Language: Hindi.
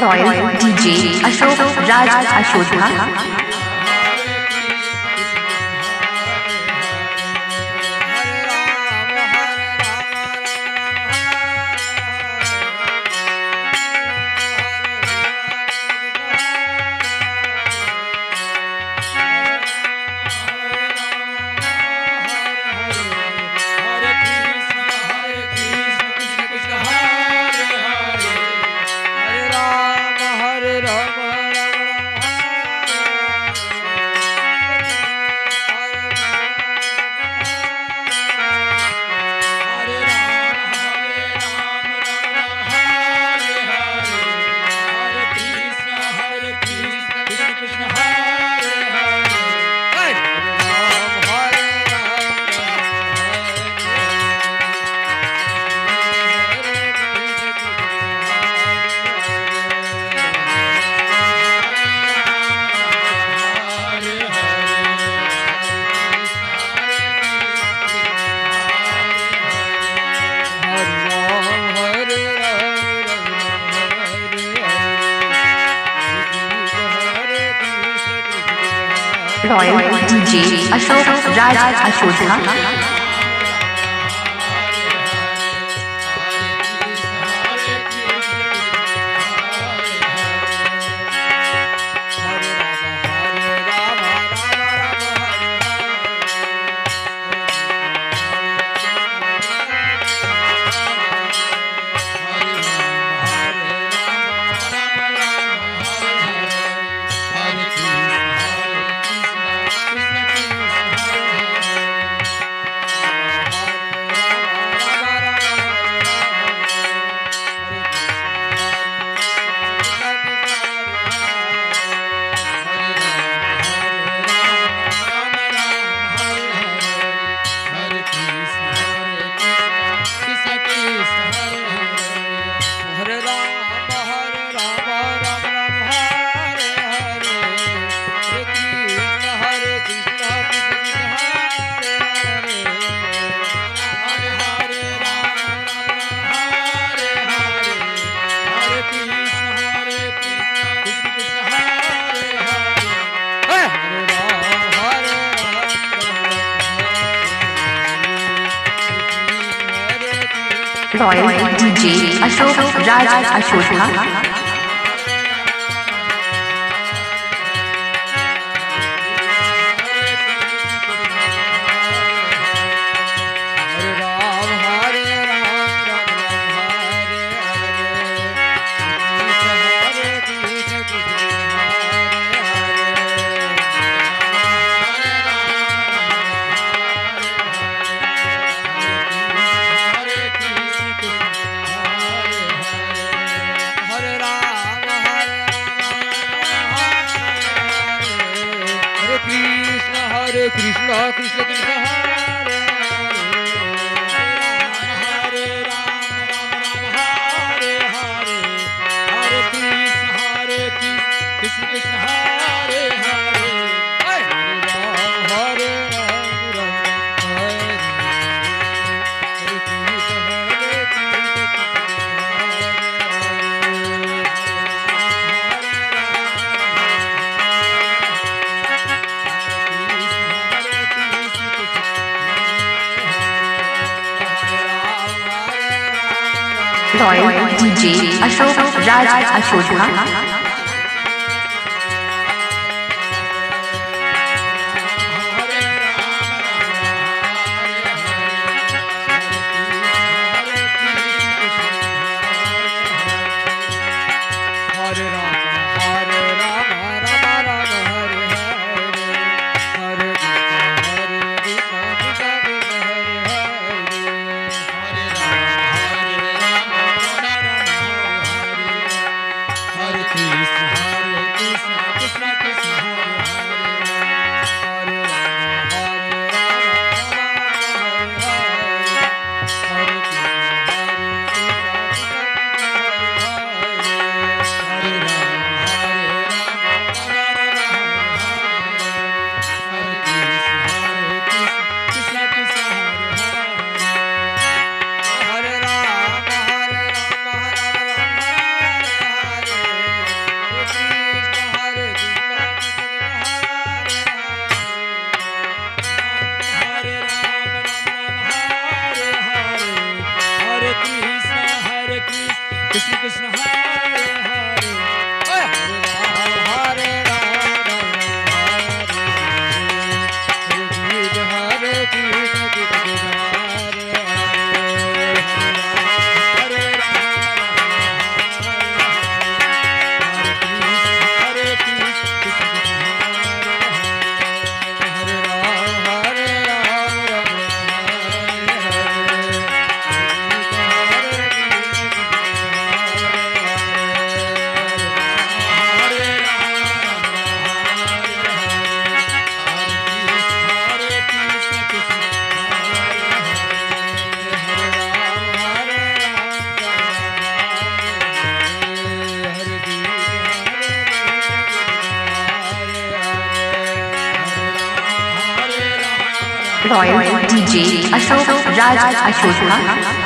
Royal DJ Ashok Raj Ashodha. Royal DJ Ashok Raj Ashodha. Royal DJ Ashok Raj Ashodha. Krishna Krishna Krishna Hare Hare Ram Hare Hare Hare Krishna Krishna Hare Hare Hare Royal DJ Ashok Raj Ashodha. Royal DJ Ashok Raj अशोधा।